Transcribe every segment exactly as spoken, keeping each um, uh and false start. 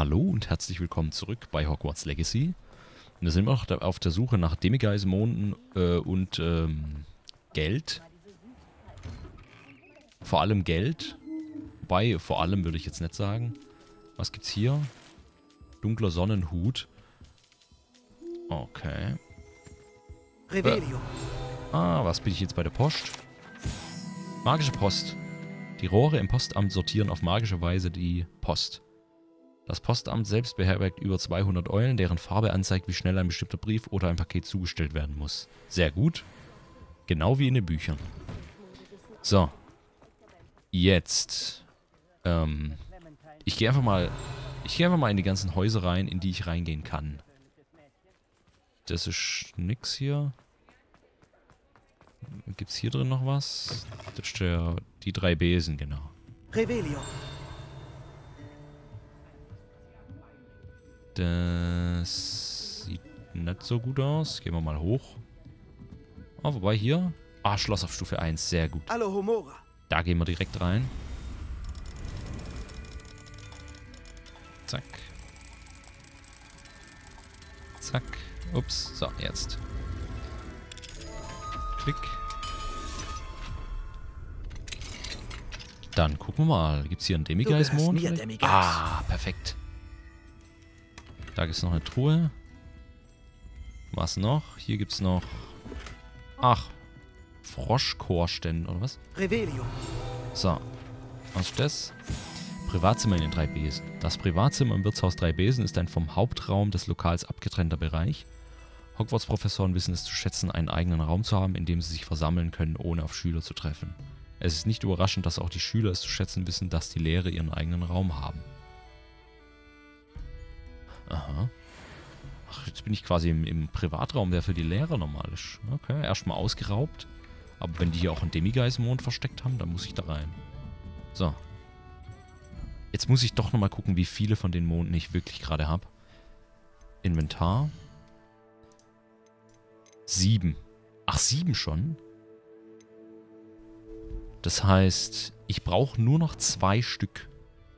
Hallo und herzlich willkommen zurück bei Hogwarts Legacy. Und da sind wir noch auf der Suche nach Demigeismonden äh, und ähm, Geld. Vor allem Geld. Wobei, vor allem würde ich jetzt nicht sagen. Was gibt's hier? Dunkler Sonnenhut. Okay. Revelio. Äh. Ah, was bin ich jetzt bei der Post? Magische Post. Die Rohre im Postamt sortieren auf magische Weise die Post. Das Postamt selbst beherbergt über zweihundert Eulen, deren Farbe anzeigt, wie schnell ein bestimmter Brief oder ein Paket zugestellt werden muss. Sehr gut. Genau wie in den Büchern. So. Jetzt. Ähm. Ich gehe einfach mal... Ich gehe einfach mal in die ganzen Häuser rein, in die ich reingehen kann. Das ist nix hier. Gibt's hier drin noch was? Das ist der... Die drei Besen, genau. Revelio. Das sieht nicht so gut aus. Gehen wir mal hoch. Ah, wobei hier. Ah, Schloss auf Stufe eins. Sehr gut. Alohomora. Da gehen wir direkt rein. Zack. Zack. Ups. So, jetzt. Klick. Dann gucken wir mal. Gibt es hier einen Demigeismond? Ah, perfekt. Da gibt es noch eine Truhe. Was noch? Hier gibt es noch... Ach. Froschchorstände, oder was? Revelio. So. Was ist das? Privatzimmer in den drei Besen. Das Privatzimmer im Wirtshaus drei Besen ist ein vom Hauptraum des Lokals abgetrennter Bereich. Hogwarts-Professoren wissen es zu schätzen, einen eigenen Raum zu haben, in dem sie sich versammeln können, ohne auf Schüler zu treffen. Es ist nicht überraschend, dass auch die Schüler es zu schätzen wissen, dass die Lehrer ihren eigenen Raum haben. Aha. Ach, jetzt bin ich quasi im, im Privatraum, der für die Lehrer normal ist. Okay, erstmal ausgeraubt. Aber wenn die hier auch einen Demigeismond versteckt haben, dann muss ich da rein. So. Jetzt muss ich doch nochmal gucken, wie viele von den Monden ich wirklich gerade habe. Inventar. Sieben. Ach, sieben schon? Das heißt, ich brauche nur noch zwei Stück.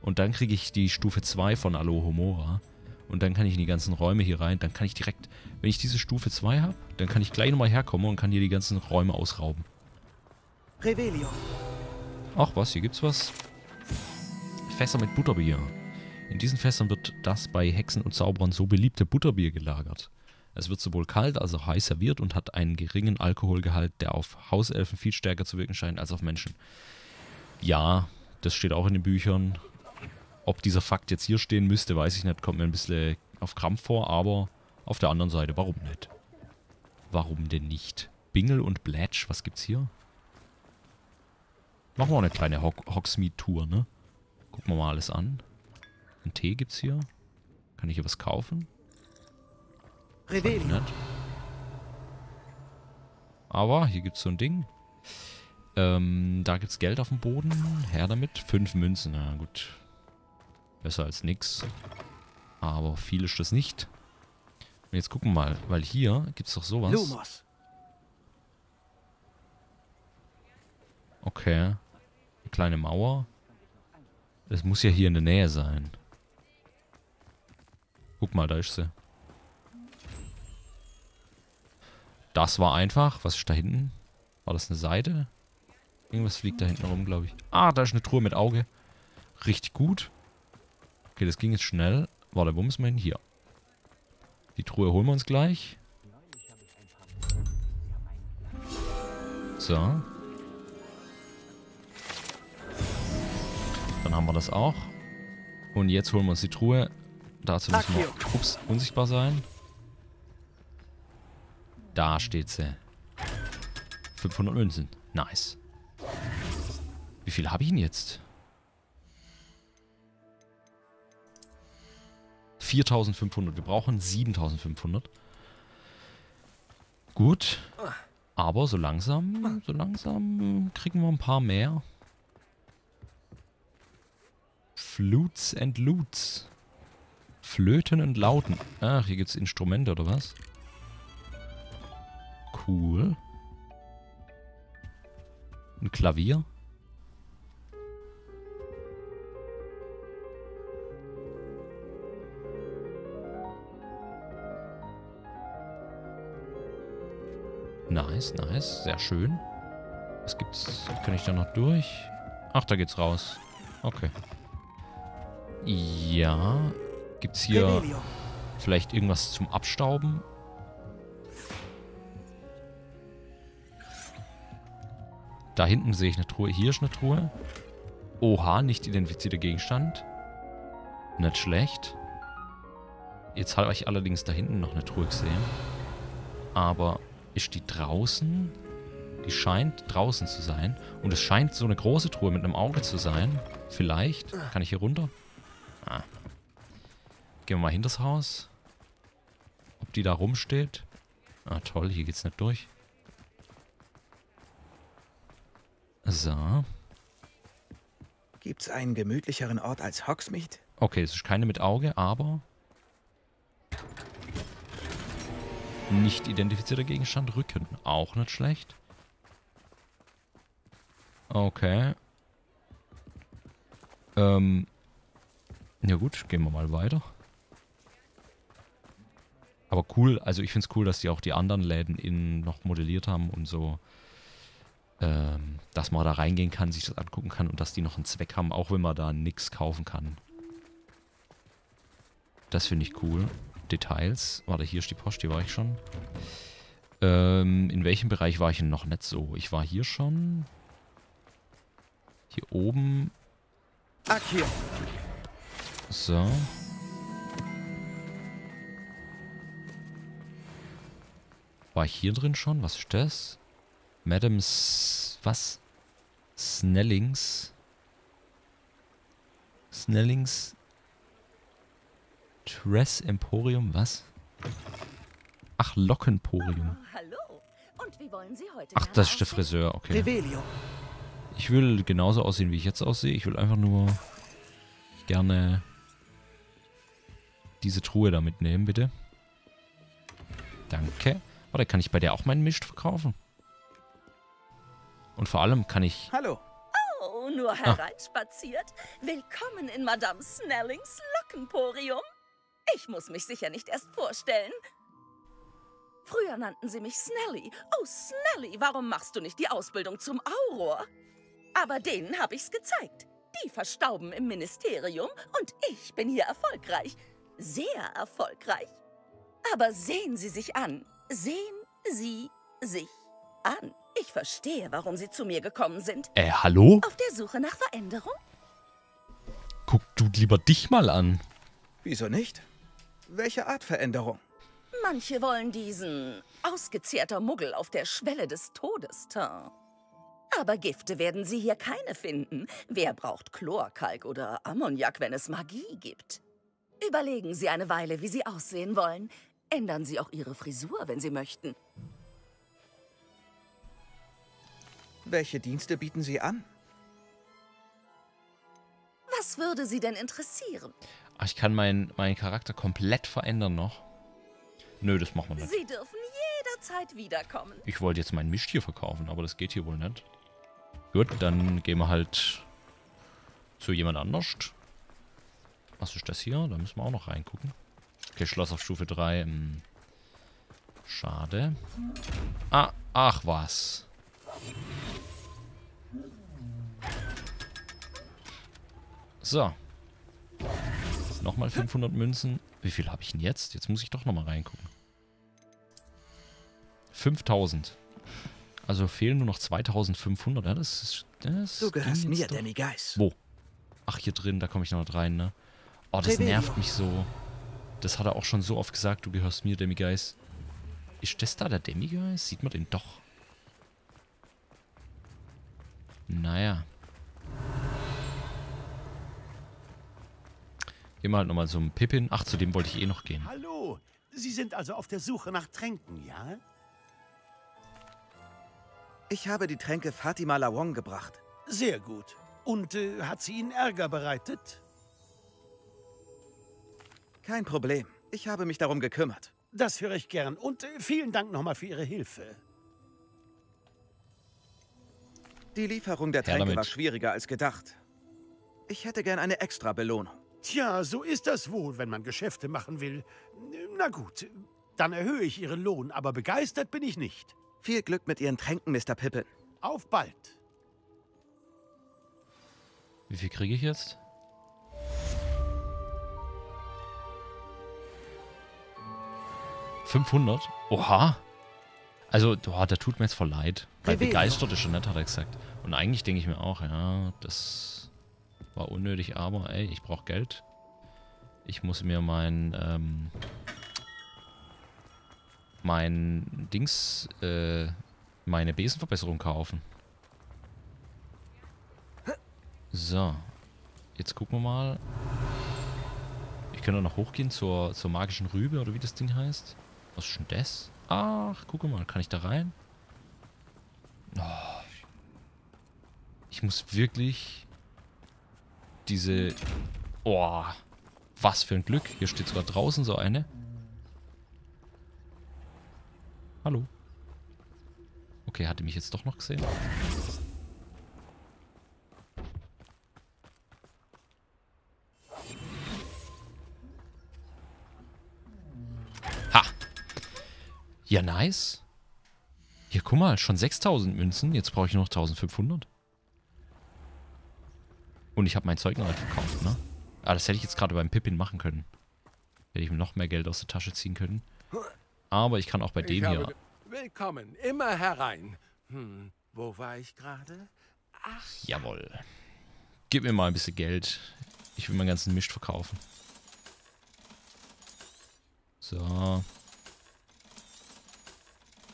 Und dann kriege ich die Stufe zwei von Alohomora. Und dann kann ich in die ganzen Räume hier rein. Dann kann ich direkt, wenn ich diese Stufe zwei habe, dann kann ich gleich nochmal herkommen und kann hier die ganzen Räume ausrauben. Revelio. Ach was, hier gibt's was. Fässer mit Butterbier. In diesen Fässern wird das bei Hexen und Zauberern so beliebte Butterbier gelagert. Es wird sowohl kalt als auch heiß serviert und hat einen geringen Alkoholgehalt, der auf Hauselfen viel stärker zu wirken scheint als auf Menschen. Ja, das steht auch in den Büchern. Ob dieser Fakt jetzt hier stehen müsste, weiß ich nicht. Kommt mir ein bisschen auf Krampf vor, aber auf der anderen Seite, warum nicht? Warum denn nicht? Bingel und Blatsch, was gibt's hier? Machen wir auch eine kleine Hogsmeade-Tour, ne? Gucken wir mal alles an. Einen Tee gibt's hier. Kann ich hier was kaufen? Nicht. Aber hier gibt es so ein Ding. Ähm, da gibt es Geld auf dem Boden. Her damit. Fünf Münzen. Na gut. Besser als nix. Aber viel ist das nicht. Und jetzt gucken wir mal. Weil hier gibt es doch sowas. Okay. Eine kleine Mauer. Das muss ja hier in der Nähe sein. Guck mal, da ist sie. Das war einfach. Was ist da hinten? War das eine Seite? Irgendwas fliegt da hinten rum, glaube ich. Ah, da ist eine Truhe mit Auge. Richtig gut. Okay, das ging jetzt schnell. Warte, wo müssen wir hin? Hier. Die Truhe holen wir uns gleich. So. Dann haben wir das auch. Und jetzt holen wir uns die Truhe. Dazu müssen wir ups, unsichtbar sein. Da steht sie. fünfhundert Münzen. Nice. Wie viel habe ich denn jetzt? viertausendfünfhundert. Wir brauchen siebentausendfünfhundert. Gut. Aber so langsam, so langsam kriegen wir ein paar mehr. Flutes and Lutes. Flöten und Lauten. Ach, hier gibt es Instrumente oder was? Cool. Ein Klavier. Nice, nice. Sehr schön. Was gibt's? Kann ich da noch durch? Ach, da geht's raus. Okay. Ja. Gibt's hier Revelio. Vielleicht irgendwas zum Abstauben? Da hinten sehe ich eine Truhe. Hier ist eine Truhe. Oha, nicht identifizierter Gegenstand. Nicht schlecht. Jetzt habe ich allerdings da hinten noch eine Truhe gesehen. Aber ist die draußen? Die scheint draußen zu sein. Und es scheint so eine große Truhe mit einem Auge zu sein. Vielleicht. Kann ich hier runter? Ah. Gehen wir mal hinters Haus. Ob die da rumsteht. Ah, toll. Hier geht's nicht durch. So. Gibt's einen gemütlicheren Ort als Hogsmeade? Okay, es ist keine mit Auge, aber... Nicht identifizierter Gegenstand, Rücken. Auch nicht schlecht. Okay. Ähm. Ja gut, gehen wir mal weiter. Aber cool, also ich finde es cool, dass die auch die anderen Läden innen noch modelliert haben und so. Ähm, dass man da reingehen kann, sich das angucken kann und dass die noch einen Zweck haben, auch wenn man da nichts kaufen kann. Das finde ich cool. Details. Warte, hier ist die Post, hier war ich schon. Ähm, in welchem Bereich war ich denn noch nicht so? Ich war hier schon. Hier oben. Ach, hier. So. War ich hier drin schon? Was ist das? Madame S was? Snellings. Snellings. Dress Emporium, was? Ach, Lockenporium. Oh, hallo. Und wie wollen Sie heute? Ach, das ist der Friseur, okay. Revelio. Ich will genauso aussehen, wie ich jetzt aussehe. Ich will einfach nur gerne diese Truhe da mitnehmen, bitte. Danke. Warte, kann ich bei der auch meinen Mist verkaufen? Und vor allem kann ich... Hallo. Oh, nur hereinspaziert. Ah. Willkommen in Madame Snellings Lockenporium. Ich muss mich sicher nicht erst vorstellen. Früher nannten sie mich Snelly. Oh, Snelly, warum machst du nicht die Ausbildung zum Auror? Aber denen habe ich's gezeigt. Die verstauben im Ministerium und ich bin hier erfolgreich. Sehr erfolgreich. Aber sehen Sie sich an. Sehen Sie sich an. Ich verstehe, warum Sie zu mir gekommen sind. Äh, hallo? Auf der Suche nach Veränderung? Guck du lieber dich mal an. Wieso nicht? Welche Art Veränderung? Manche wollen diesen ausgezehrter Muggel auf der Schwelle des Todes. Aber Gifte werden Sie hier keine finden. Wer braucht Chlorkalk oder Ammoniak, wenn es Magie gibt? Überlegen Sie eine Weile, wie Sie aussehen wollen. Ändern Sie auch Ihre Frisur, wenn Sie möchten. Welche Dienste bieten Sie an? Was würde Sie denn interessieren? Ich kann meinen meinen Charakter komplett verändern noch. Nö, das machen wir nicht. Sie dürfen jederzeit wiederkommen. Ich wollte jetzt meinen Misch hier verkaufen, aber das geht hier wohl nicht. Gut, dann gehen wir halt zu jemand anders. Was ist das hier? Da müssen wir auch noch reingucken. Okay, Schloss auf Stufe drei. Schade. Ah, ach was. So. Nochmal fünfhundert Münzen. Wie viel habe ich denn jetzt? Jetzt muss ich doch nochmal reingucken. fünftausend. Also fehlen nur noch zweitausendfünfhundert. Ja, das ist... Das du gehörst mir, Demigeist. Wo? Ach, hier drin, da komme ich noch nicht rein, ne? Oh, das nervt mich so. Das hat er auch schon so oft gesagt. Du gehörst mir, Demigeist. Ist das da der Demigeist? Sieht man den doch? Naja. Immer halt nochmal so ein Pippin. Ach, zu dem wollte ich eh noch gehen. Hallo, Sie sind also auf der Suche nach Tränken, ja? Ich habe die Tränke Fatima Lawong gebracht. Sehr gut. Und äh, hat sie Ihnen Ärger bereitet? Kein Problem. Ich habe mich darum gekümmert. Das höre ich gern. Und äh, vielen Dank nochmal für Ihre Hilfe. Die Lieferung der Tränke war schwieriger als gedacht. Ich hätte gern eine extra Belohnung. Tja, so ist das wohl, wenn man Geschäfte machen will. Na gut, dann erhöhe ich Ihren Lohn, aber begeistert bin ich nicht. Viel Glück mit Ihren Tränken, Mister Pippin. Auf bald. Wie viel kriege ich jetzt? fünfhundert? Oha. Also, oh, da tut mir jetzt voll leid. Weil begeistert ist schon nett, hat er gesagt. Und eigentlich denke ich mir auch, ja, das war unnötig, aber ey, ich brauche Geld. Ich muss mir mein, ähm, mein Dings, äh, meine Besenverbesserung kaufen. So. Jetzt gucken wir mal. Ich könnte noch hochgehen zur, zur magischen Rübe, oder wie das Ding heißt. Was ist denn das? Ach, guck mal, kann ich da rein? Oh. Ich muss wirklich diese... Oh, was für ein Glück. Hier steht sogar draußen so eine. Hallo. Okay, hatte mich jetzt doch noch gesehen. Ha! Ja, nice. Hier, guck mal, schon sechstausend Münzen. Jetzt brauche ich nur noch eintausendfünfhundert. Und ich habe mein Zeug noch nicht verkauft, ne? Ah, das hätte ich jetzt gerade beim Pippin machen können. Hätte ich mir noch mehr Geld aus der Tasche ziehen können. Aber ich kann auch bei dem hier... Willkommen, immer herein. Hm, wo war ich gerade? Ach. Jawohl. Gib mir mal ein bisschen Geld. Ich will meinen ganzen Mist verkaufen. So.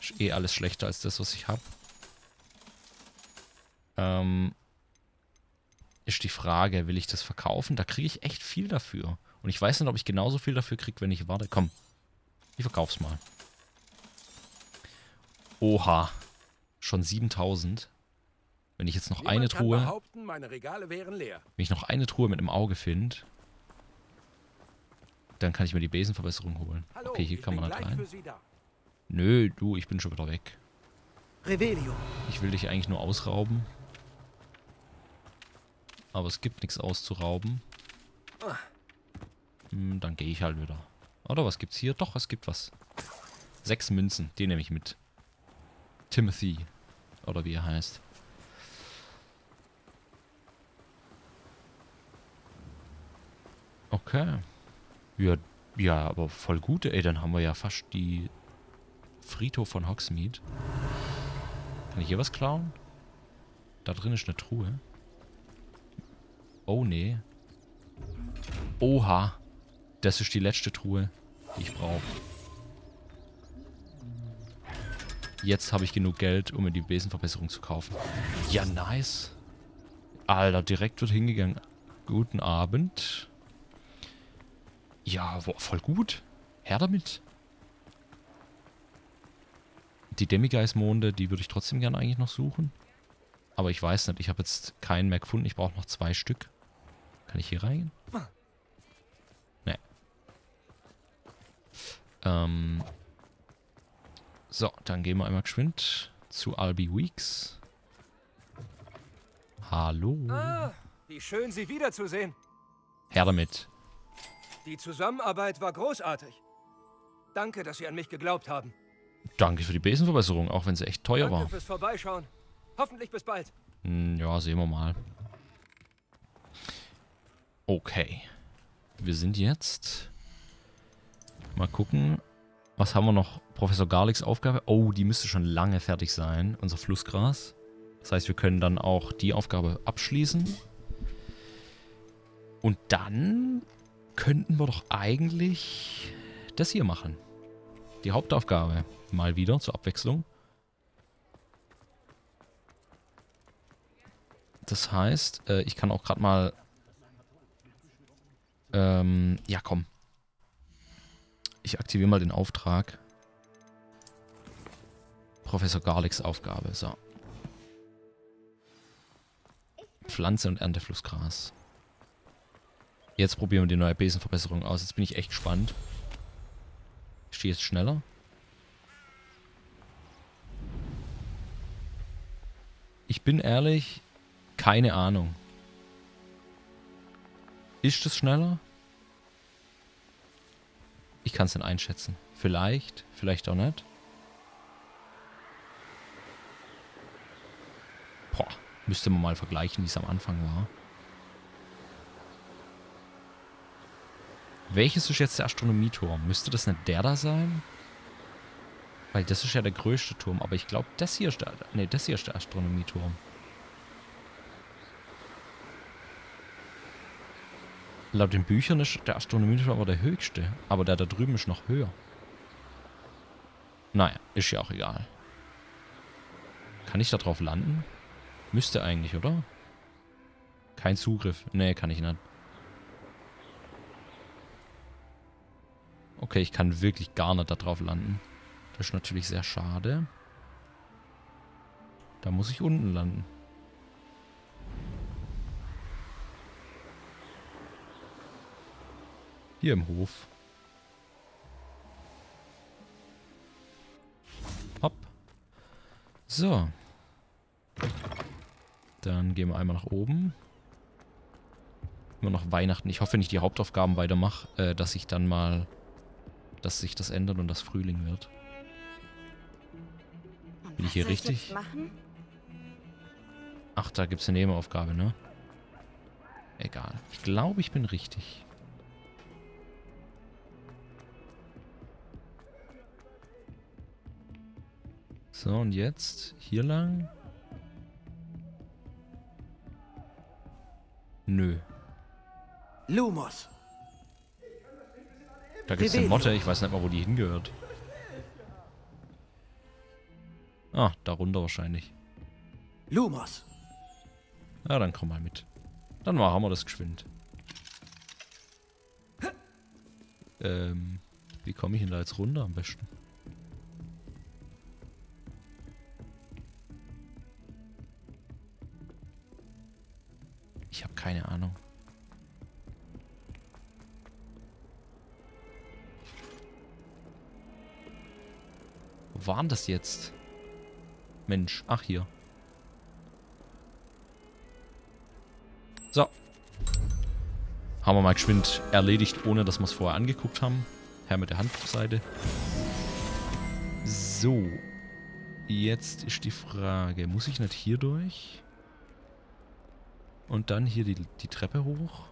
Ist eh alles schlechter als das, was ich habe. Ähm... Ist die Frage, will ich das verkaufen? Da kriege ich echt viel dafür. Und ich weiß nicht, ob ich genauso viel dafür kriege, wenn ich warte. Komm, ich verkauf's mal. Oha, schon siebentausend. Wenn ich jetzt noch Niemand eine Truhe... Meine Regale wären leer. Wenn ich noch eine Truhe mit einem Auge finde, dann kann ich mir die Besenverbesserung holen. Hallo, okay, hier kann man halt rein. Nö, du, ich bin schon wieder weg. Revelio. Ich will dich eigentlich nur ausrauben. Aber es gibt nichts auszurauben. Hm, dann gehe ich halt wieder. Oder was gibt's hier? Doch, es gibt was. Sechs Münzen, die nehme ich mit. Timothy. Oder wie er heißt. Okay. Ja, ja, aber voll gut. Ey, dann haben wir ja fast die Friedhof von Hogsmeade. Kann ich hier was klauen? Da drin ist eine Truhe. Oh, nee. Oha. Das ist die letzte Truhe, die ich brauche. Jetzt habe ich genug Geld, um mir die Besenverbesserung zu kaufen. Ja, nice. Alter, direkt wird hingegangen. Guten Abend. Ja, boah, voll gut. Her damit. Die Demigeismonden, die würde ich trotzdem gerne eigentlich noch suchen. Aber ich weiß nicht. Ich habe jetzt keinen mehr gefunden. Ich brauche noch zwei Stück. Kann ich hier rein? Nee. Ähm. So, dann gehen wir einmal geschwind zu Albi Weeks. Hallo. Ah, wie schön, Sie wiederzusehen. Her damit. Die Zusammenarbeit war großartig. Danke, dass Sie an mich geglaubt haben. Danke für die Besenverbesserung, auch wenn sie echt teuer Danke war. Danke fürs Vorbeischauen. Hoffentlich bis bald. Hm, ja, sehen wir mal. Okay. Wir sind jetzt... Mal gucken. Was haben wir noch? Professor Garlicks Aufgabe. Oh, die müsste schon lange fertig sein. Unser Flussgras. Das heißt, wir können dann auch die Aufgabe abschließen. Und dann könnten wir doch eigentlich das hier machen. Die Hauptaufgabe. Mal wieder zur Abwechslung. Das heißt, äh, ich kann auch gerade mal... Ähm, ja, komm. Ich aktiviere mal den Auftrag. Professor Garlicks Aufgabe, so. Pflanze und Ernteflussgras. Jetzt probieren wir die neue Besenverbesserung aus. Jetzt bin ich echt gespannt. Ich stehe jetzt schneller. Ich bin ehrlich... Keine Ahnung. Ist es schneller? Ich kann es nicht einschätzen. Vielleicht, vielleicht auch nicht. Müsste man mal vergleichen, wie es am Anfang war. Welches ist jetzt der Astronomieturm? Müsste das nicht der da sein? Weil das ist ja der größte Turm. Aber ich glaube, das hier ist der... Ne, das hier ist der Astronomieturm. Laut den Büchern ist der Astronomieturm aber der höchste. Aber der da drüben ist noch höher. Naja, ist ja auch egal. Kann ich da drauf landen? Müsste eigentlich, oder? Kein Zugriff. Nee, kann ich nicht. Okay, ich kann wirklich gar nicht da drauf landen. Das ist natürlich sehr schade. Da muss ich unten landen. Hier im Hof. Hopp. So. Dann gehen wir einmal nach oben. Immer noch Weihnachten. Ich hoffe, wenn ich die Hauptaufgaben weitermache, äh, dass ich dann mal, dass sich das ändert und das Frühling wird. Bin ich hier richtig? Ach, da gibt es eine Nebenaufgabe, ne? Egal. Ich glaube, ich bin richtig. So, und jetzt hier lang. Nö. Lumos. Da gibt es eine Motte, ich weiß nicht mal, wo die hingehört. Ah, darunter wahrscheinlich. Lumos. Na, dann komm mal mit. Dann machen wir das geschwind. Ähm, wie komme ich denn da jetzt runter am besten? Ich habe keine Ahnung. Wo waren das jetzt? Mensch, ach hier. So. Haben wir mal geschwind erledigt, ohne dass wir es vorher angeguckt haben. Her mit der Handseite. So. Jetzt ist die Frage, muss ich nicht hier durch? Und dann hier die, die Treppe hoch.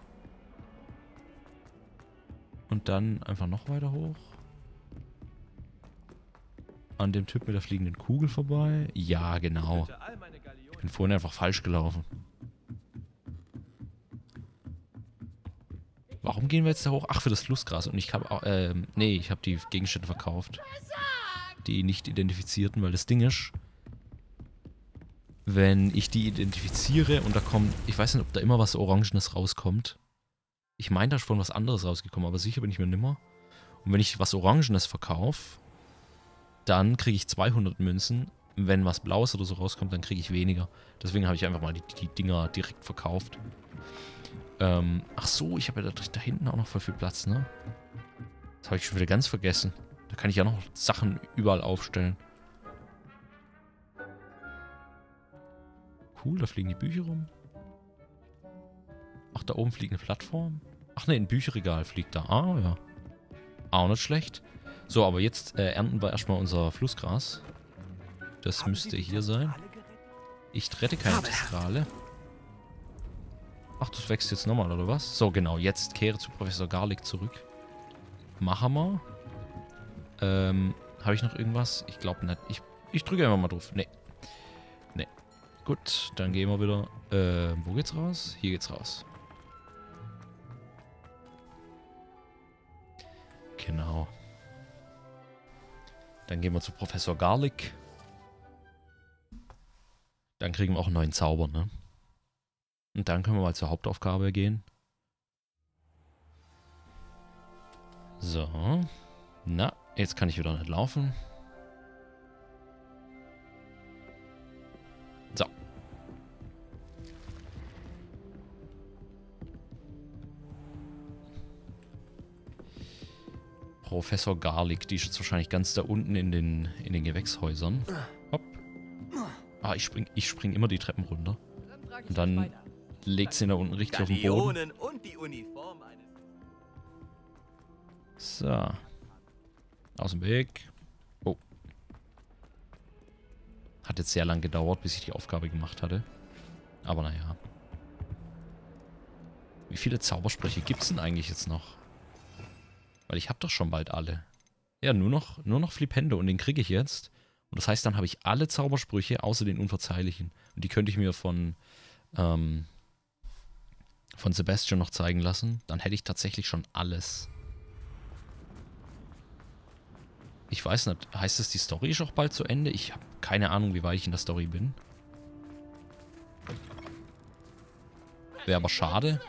Und dann einfach noch weiter hoch. An dem Typ mit der fliegenden Kugel vorbei. Ja, genau. Ich bin vorhin einfach falsch gelaufen. Warum gehen wir jetzt da hoch? Ach, für das Flussgras. Und ich habe auch, ähm, nee, ich habe die Gegenstände verkauft. Die nicht identifizierten, weil das Ding ist... Wenn ich die identifiziere und da kommt, ich weiß nicht, ob da immer was Orangenes rauskommt. Ich meine, da ist schon was anderes rausgekommen, aber sicher bin ich mir nimmer. Und wenn ich was Orangenes verkaufe, dann kriege ich zweihundert Münzen. Wenn was Blaues oder so rauskommt, dann kriege ich weniger. Deswegen habe ich einfach mal die, die Dinger direkt verkauft. Ähm, ach so, ich habe ja da, da hinten auch noch voll viel Platz, ne? Das habe ich schon wieder ganz vergessen. Da kann ich ja noch Sachen überall aufstellen. Cool, da fliegen die Bücher rum. Ach, da oben fliegt eine Plattform. Ach ne, ein Bücherregal fliegt da. Ah, ja. Auch nicht schlecht. So, aber jetzt äh, ernten wir erstmal unser Flussgras. Das müsste hier sein. Ich rette keine Testrale. Ach, das wächst jetzt nochmal, oder was? So, genau. Jetzt kehre zu Professor Garlick zurück. Machen wir. Ähm, habe ich noch irgendwas? Ich glaube nicht. Ich, ich drücke einfach mal drauf. Ne. Gut, dann gehen wir wieder. Äh, wo geht's raus? Hier geht's raus. Genau. Dann gehen wir zu Professor Garlick. Dann kriegen wir auch einen neuen Zauber, ne? Und dann können wir mal zur Hauptaufgabe gehen. So. Na, jetzt kann ich wieder nicht laufen. So. Professor Garlick, die ist jetzt wahrscheinlich ganz da unten in den, in den Gewächshäusern. Hopp. Ah, ich spring, ich spring immer die Treppen runter. Und dann legt sie ihn da unten richtig auf den Boden. So. Aus dem Weg. Hat jetzt sehr lang gedauert, bis ich die Aufgabe gemacht hatte. Aber naja. Wie viele Zaubersprüche gibt es denn eigentlich jetzt noch? Weil ich habe doch schon bald alle. Ja, nur noch, nur noch Flipendo und den kriege ich jetzt. Und das heißt, dann habe ich alle Zaubersprüche außer den Unverzeihlichen. Und die könnte ich mir von, ähm, von Sebastian noch zeigen lassen. Dann hätte ich tatsächlich schon alles. Ich weiß nicht, heißt es, die Story ist auch bald zu Ende? Ich habe keine Ahnung, wie weit ich in der Story bin. Wäre aber schade.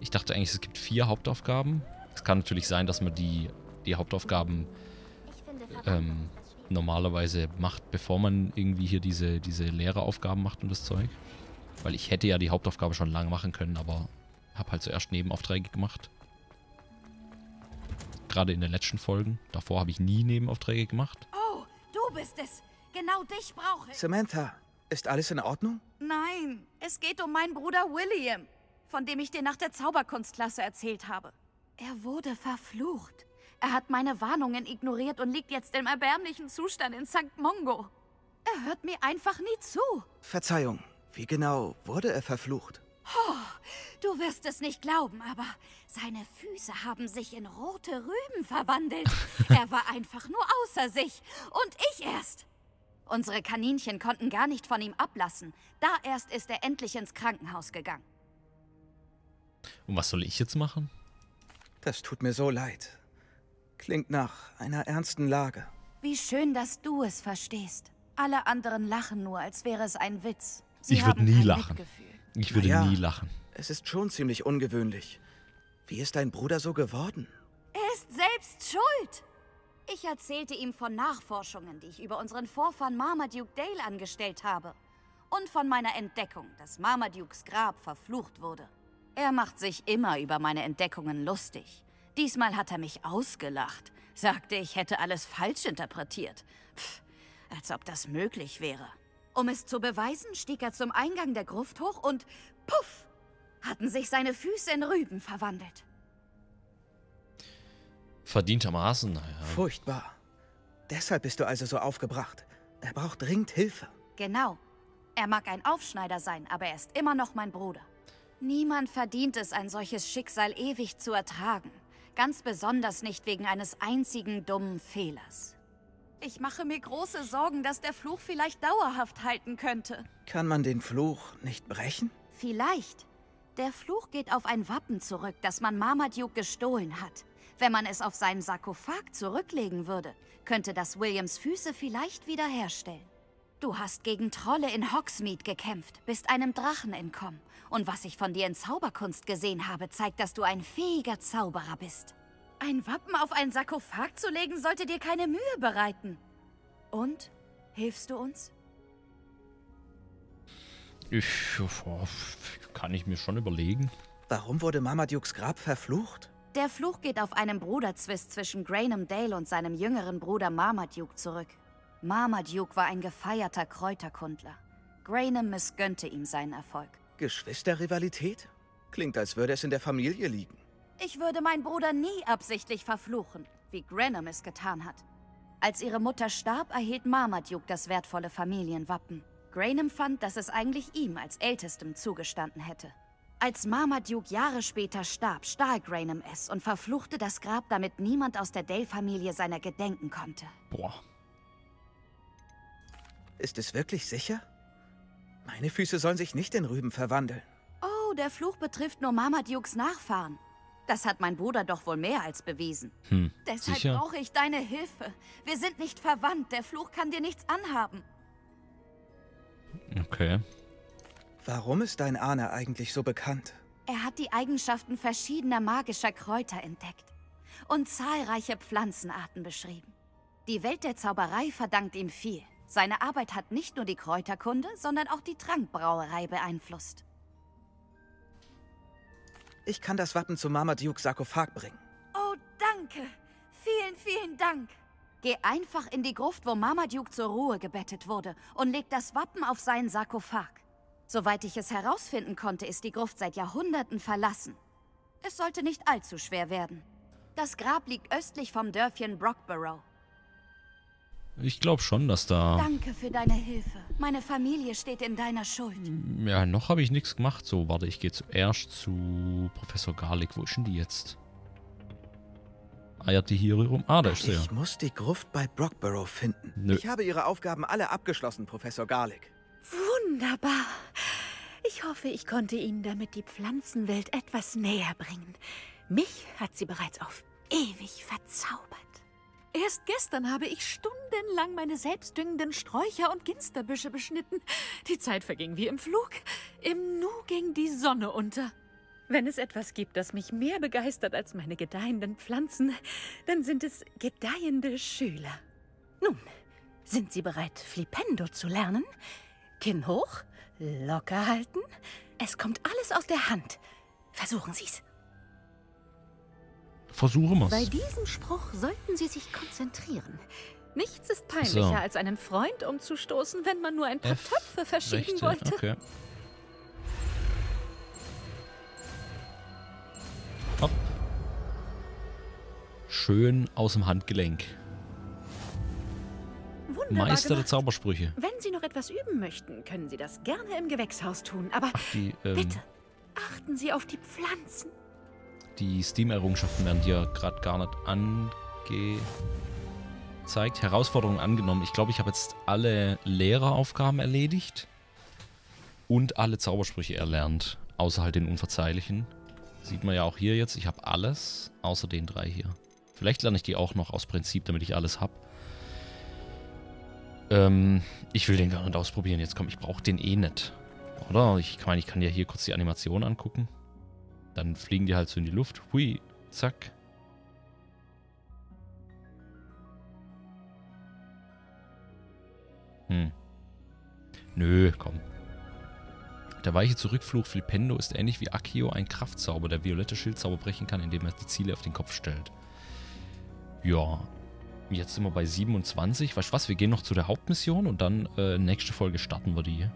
Ich dachte eigentlich, es gibt vier Hauptaufgaben. Es kann natürlich sein, dass man die, die Hauptaufgaben ähm, normalerweise macht, bevor man irgendwie hier diese, diese Lehreraufgaben macht und das Zeug. Weil ich hätte ja die Hauptaufgabe schon lange machen können, aber habe halt zuerst Nebenaufträge gemacht. Gerade in den letzten Folgen. Davor habe ich nie Nebenaufträge gemacht. Oh, du bist es. Genau dich brauche ich. Samantha, ist alles in Ordnung? Nein, es geht um meinen Bruder William, von dem ich dir nach der Zauberkunstklasse erzählt habe. Er wurde verflucht. Er hat meine Warnungen ignoriert und liegt jetzt im erbärmlichen Zustand in Sankt Mongo. Er hört mir einfach nie zu. Verzeihung, wie genau wurde er verflucht? Oh, du wirst es nicht glauben, aber seine Füße haben sich in rote Rüben verwandelt. Er war einfach nur außer sich. Und ich erst. Unsere Kaninchen konnten gar nicht von ihm ablassen. Da erst ist er endlich ins Krankenhaus gegangen. Und was soll ich jetzt machen? Das tut mir so leid. Klingt nach einer ernsten Lage. Wie schön, dass du es verstehst. Alle anderen lachen nur, als wäre es ein Witz. Sie ich würde nie lachen. Mitgefühl. Ich würde naja, nie lachen. Es ist schon ziemlich ungewöhnlich. Wie ist dein Bruder so geworden? Er ist selbst schuld. Ich erzählte ihm von Nachforschungen, die ich über unseren Vorfahren Marmaduke Dale angestellt habe. Und von meiner Entdeckung, dass Marmadukes Grab verflucht wurde. Er macht sich immer über meine Entdeckungen lustig. Diesmal hat er mich ausgelacht. Sagte, ich hätte alles falsch interpretiert. Pff, als ob das möglich wäre. Um es zu beweisen, stieg er zum Eingang der Gruft hoch und puff, hatten sich seine Füße in Rüben verwandelt. Verdientermaßen, naja. Furchtbar. Deshalb bist du also so aufgebracht. Er braucht dringend Hilfe. Genau. Er mag ein Aufschneider sein, aber er ist immer noch mein Bruder. Niemand verdient es, ein solches Schicksal ewig zu ertragen. Ganz besonders nicht wegen eines einzigen dummen Fehlers. Ich mache mir große Sorgen, dass der Fluch vielleicht dauerhaft halten könnte. Kann man den Fluch nicht brechen? Vielleicht. Der Fluch geht auf ein Wappen zurück, das man Marmaduke gestohlen hat. Wenn man es auf seinen Sarkophag zurücklegen würde, könnte das Williams Füße vielleicht wiederherstellen. Du hast gegen Trolle in Hogsmeade gekämpft, bist einem Drachen entkommen. Und was ich von dir in Zauberkunst gesehen habe, zeigt, dass du ein fähiger Zauberer bist. Ein Wappen auf einen Sarkophag zu legen, sollte dir keine Mühe bereiten. Und? Hilfst du uns? Ich... kann ich mir schon überlegen. Warum wurde Marmadukes Grab verflucht? Der Fluch geht auf einen Bruderzwist zwischen Granum Dale und seinem jüngeren Bruder Marmaduke zurück. Marmaduke war ein gefeierter Kräuterkundler. Granum missgönnte ihm seinen Erfolg. Geschwisterrivalität? Klingt, als würde es in der Familie liegen. Ich würde meinen Bruder nie absichtlich verfluchen, wie Granum es getan hat. Als ihre Mutter starb, erhielt Marmaduke das wertvolle Familienwappen. Granum fand, dass es eigentlich ihm als Ältestem zugestanden hätte. Als Marmaduke Jahre später starb, stahl Granum es und verfluchte das Grab, damit niemand aus der Dale-Familie seiner gedenken konnte. Boah. Ist es wirklich sicher? Meine Füße sollen sich nicht in Rüben verwandeln. Oh, der Fluch betrifft nur Marmadukes Nachfahren. Das hat mein Bruder doch wohl mehr als bewiesen. Hm, Deshalb sicher? brauche ich deine Hilfe. Wir sind nicht verwandt. Der Fluch kann dir nichts anhaben. Okay. Warum ist dein Ahne eigentlich so bekannt? Er hat die Eigenschaften verschiedener magischer Kräuter entdeckt und zahlreiche Pflanzenarten beschrieben. Die Welt der Zauberei verdankt ihm viel. Seine Arbeit hat nicht nur die Kräuterkunde, sondern auch die Trankbrauerei beeinflusst. Ich kann das Wappen zu Marmadukes Sarkophag bringen. Oh, danke. Vielen, vielen Dank. Geh einfach in die Gruft, wo Marmaduke zur Ruhe gebettet wurde, und leg das Wappen auf seinen Sarkophag. Soweit ich es herausfinden konnte, ist die Gruft seit Jahrhunderten verlassen. Es sollte nicht allzu schwer werden. Das Grab liegt östlich vom Dörfchen Brockborough. Ich glaube schon, dass da... Danke für deine Hilfe. Meine Familie steht in deiner Schuld. Ja, noch habe ich nichts gemacht. So, warte, ich gehe zuerst zu Professor Garlick. Wo ist denn die jetzt? Eiert die hier rum? Ah, da ist sie ja. Ich muss die Gruft bei Brockborough finden. Nö. Ich habe ihre Aufgaben alle abgeschlossen, Professor Garlick. Wunderbar. Ich hoffe, ich konnte Ihnen damit die Pflanzenwelt etwas näher bringen. Mich hat sie bereits auf ewig verzaubert. Erst gestern habe ich stundenlang meine selbstdüngenden Sträucher und Ginsterbüsche beschnitten. Die Zeit verging wie im Flug. Im Nu ging die Sonne unter. Wenn es etwas gibt, das mich mehr begeistert als meine gedeihenden Pflanzen, dann sind es gedeihende Schüler. Nun, sind Sie bereit, Flipendo zu lernen? Kinn hoch, locker halten. Es kommt alles aus der Hand. Versuchen Sie's. Versuchen wir's. Bei diesem Spruch sollten Sie sich konzentrieren. Nichts ist peinlicher, so. als einen Freund umzustoßen, wenn man nur ein paar F Töpfe verschieben Rechte. wollte. Okay. Hopp. Schön aus dem Handgelenk. Wunderbar Meister gemacht. der Zaubersprüche. Wenn Sie noch etwas üben möchten, können Sie das gerne im Gewächshaus tun. Aber Ach, die, ähm, bitte achten Sie auf die Pflanzen. Die Steam-Errungenschaften werden hier gerade gar nicht angezeigt. Herausforderungen angenommen. Ich glaube, ich habe jetzt alle Lehreraufgaben erledigt und alle Zaubersprüche erlernt, außer halt den Unverzeihlichen. Sieht man ja auch hier jetzt. Ich habe alles, außer den drei hier. Vielleicht lerne ich die auch noch aus Prinzip, damit ich alles habe. Ähm, ich will den gar nicht ausprobieren. Jetzt komm, ich brauche den eh nicht. Oder? Ich meine, ich kann ja hier kurz die Animation angucken. Dann fliegen die halt so in die Luft. Hui, zack. Hm. Nö, komm. Der weiche Zurückfluch Flipendo ist ähnlich wie Accio ein Kraftzauber, der violette Schildzauber brechen kann, indem er die Ziele auf den Kopf stellt. Ja. Jetzt sind wir bei siebenundzwanzig. Weißt du was? Wir gehen noch zu der Hauptmission und dann äh, nächste Folge starten wir die.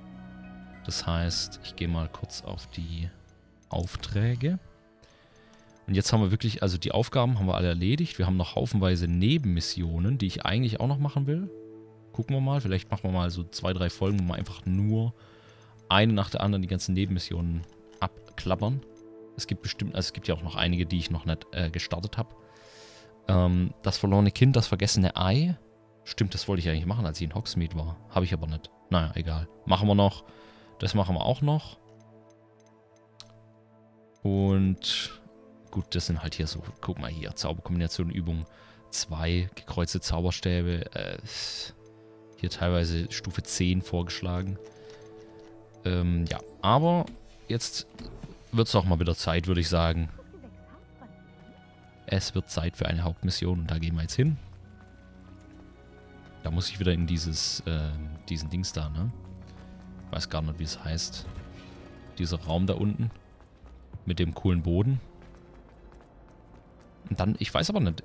Das heißt, ich gehe mal kurz auf die Aufträge. Und jetzt haben wir wirklich, also die Aufgaben haben wir alle erledigt. Wir haben noch haufenweise Nebenmissionen, die ich eigentlich auch noch machen will. Gucken wir mal. Vielleicht machen wir mal so zwei, drei Folgen, wo wir einfach nur eine nach der anderen die ganzen Nebenmissionen abklappern. Es gibt bestimmt, also es gibt ja auch noch einige, die ich noch nicht äh, gestartet habe. Ähm, das verlorene Kind, das vergessene Ei. Stimmt, das wollte ich eigentlich machen, als ich in Hogsmeade war. Habe ich aber nicht. Naja, egal. Machen wir noch. Das machen wir auch noch. Und gut, das sind halt hier so, guck mal hier, Zauberkombination, Übung zwei, gekreuzte Zauberstäbe, äh, hier teilweise Stufe zehn vorgeschlagen. Ähm, ja, aber jetzt wird es auch mal wieder Zeit, würde ich sagen. Es wird Zeit für eine Hauptmission und da gehen wir jetzt hin. Da muss ich wieder in dieses, äh, diesen Dings da, ne? Ich weiß gar nicht, wie es heißt. Dieser Raum da unten. Mit dem coolen Boden. Und dann, ich weiß aber nicht,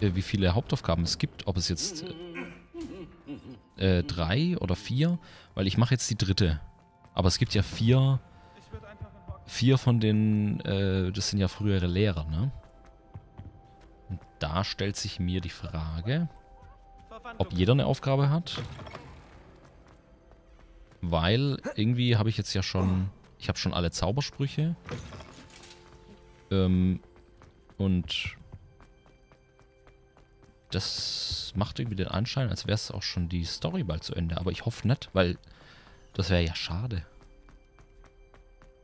wie viele Hauptaufgaben es gibt. Ob es jetzt äh, drei oder vier. Weil ich mache jetzt die dritte. Aber es gibt ja vier. Vier von den, äh, das sind ja frühere Lehrer, ne? Und da stellt sich mir die Frage, ob jeder eine Aufgabe hat. Weil irgendwie habe ich jetzt ja schon, ich habe schon alle Zaubersprüche. Ähm, und das macht irgendwie den Anschein, als wäre es auch schon die Story bald zu Ende. Aber ich hoffe nicht, weil das wäre ja schade.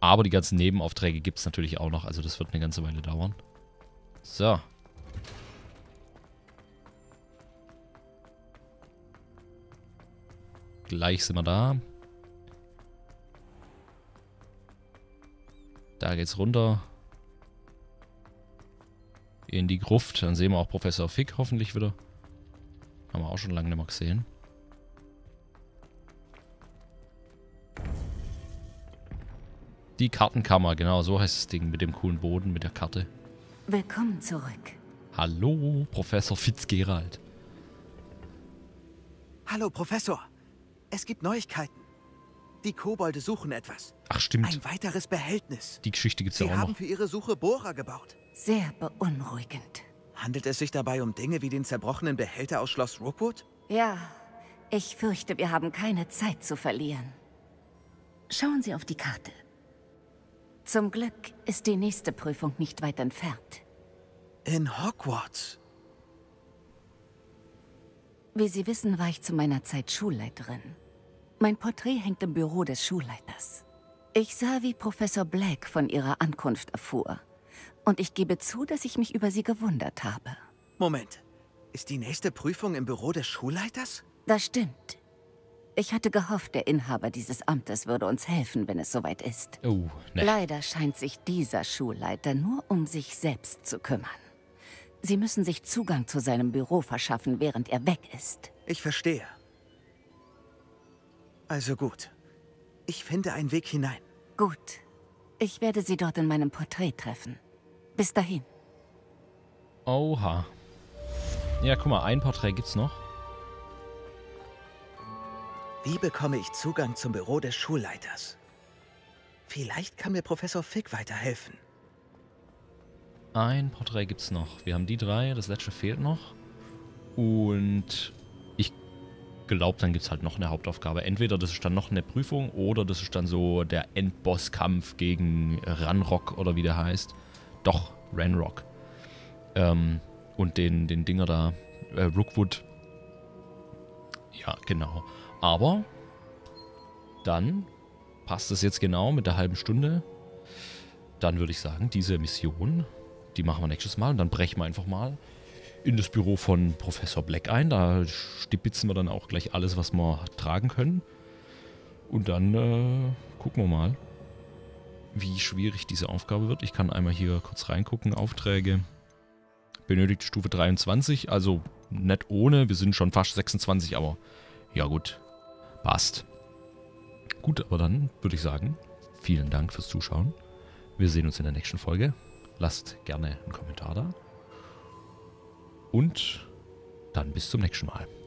Aber die ganzen Nebenaufträge gibt es natürlich auch noch. Also das wird eine ganze Weile dauern. So. Gleich sind wir da. Da geht's runter. In die Gruft. Dann sehen wir auch Professor Fig hoffentlich wieder. Haben wir auch schon lange nicht mehr gesehen. Die Kartenkammer, genau, so heißt das Ding. Mit dem coolen Boden, mit der Karte. Willkommen zurück. Hallo, Professor Fitzgerald. Hallo, Professor. Es gibt Neuigkeiten. Die Kobolde suchen etwas. Ach, stimmt. Ein weiteres Behältnis. Die Geschichte gibt's ja auch noch. Sie haben für ihre Suche Bohrer gebaut. Sehr beunruhigend. Handelt es sich dabei um Dinge wie den zerbrochenen Behälter aus Schloss Rookwood? Ja, ich fürchte, wir haben keine Zeit zu verlieren. Schauen Sie auf die Karte. Zum Glück ist die nächste Prüfung nicht weit entfernt. In Hogwarts? Wie Sie wissen, war ich zu meiner Zeit Schulleiterin. Mein Porträt hängt im Büro des Schulleiters. Ich sah, wie Professor Black von ihrer Ankunft erfuhr. Und ich gebe zu, dass ich mich über sie gewundert habe. Moment. Ist die nächste Prüfung im Büro des Schulleiters? Das stimmt. Ich hatte gehofft, der Inhaber dieses Amtes würde uns helfen, wenn es soweit ist. Oh, ne. Leider scheint sich dieser Schulleiter nur um sich selbst zu kümmern. Sie müssen sich Zugang zu seinem Büro verschaffen, während er weg ist. Ich verstehe. Also gut. Ich finde einen Weg hinein. Gut. Ich werde Sie dort in meinem Porträt treffen. Bis dahin. Oha. Ja, guck mal, ein Porträt gibt's noch. Wie bekomme ich Zugang zum Büro des Schulleiters? Vielleicht kann mir Professor Fig weiterhelfen. Ein Porträt gibt's noch. Wir haben die drei, das letzte fehlt noch. Und ich glaube, dann gibt's halt noch eine Hauptaufgabe. Entweder das ist dann noch eine Prüfung oder das ist dann so der Endbosskampf gegen Ranrok oder wie der heißt. Doch, Ranrok. Ähm, und den, den Dinger da, äh, Rookwood. Ja, genau. Aber dann passt es jetzt genau mit der halben Stunde. Dann würde ich sagen, diese Mission, die machen wir nächstes Mal. Und dann brechen wir einfach mal in das Büro von Professor Black ein. Da stibitzen wir dann auch gleich alles, was wir tragen können. Und dann äh, gucken wir mal, wie schwierig diese Aufgabe wird. Ich kann einmal hier kurz reingucken. Aufträge. Benötigt Stufe dreiundzwanzig. Also nicht ohne. Wir sind schon fast sechsundzwanzig, aber ja gut. Passt. Gut, aber dann würde ich sagen, vielen Dank fürs Zuschauen. Wir sehen uns in der nächsten Folge. Lasst gerne einen Kommentar da. Und dann bis zum nächsten Mal.